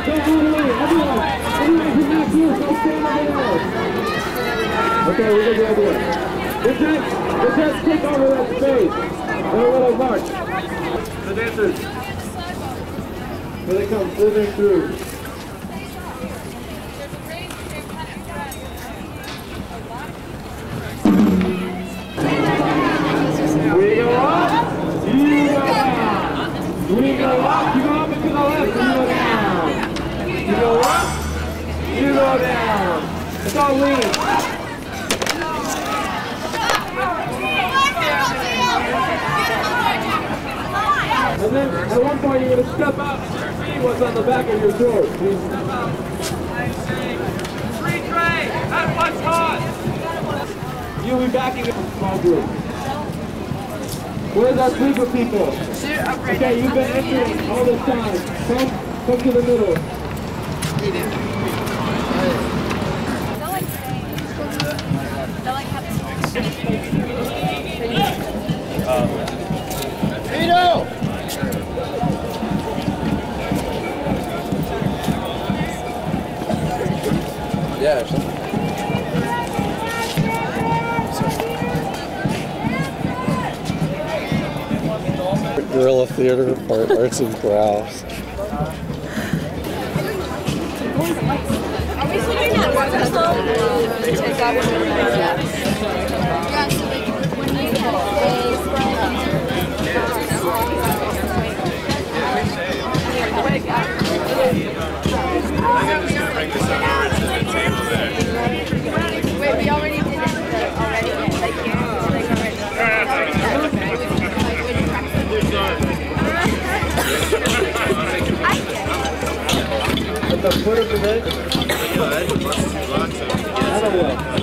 Okay, we got the idea. The jets take over that space. They're a little march. The dancers. Here they come, slithering through. We go up, you go down. We go up, you go up and to the left, you go down. You go up, you go down. It's all lean. And then at one point you're going to step out and see what's on the back of your door. Please step out. Free trade at one time. You'll be back in a small group. Where's our group of people? Okay, you've been entering all this time. Come to the middle. Vito! Yeah, or something. Guerrilla theater part, arts and crafts. Are we sitting at water slope? Yeah, so like when you have days, we already did it already, like here, like already. At the foot of the bed?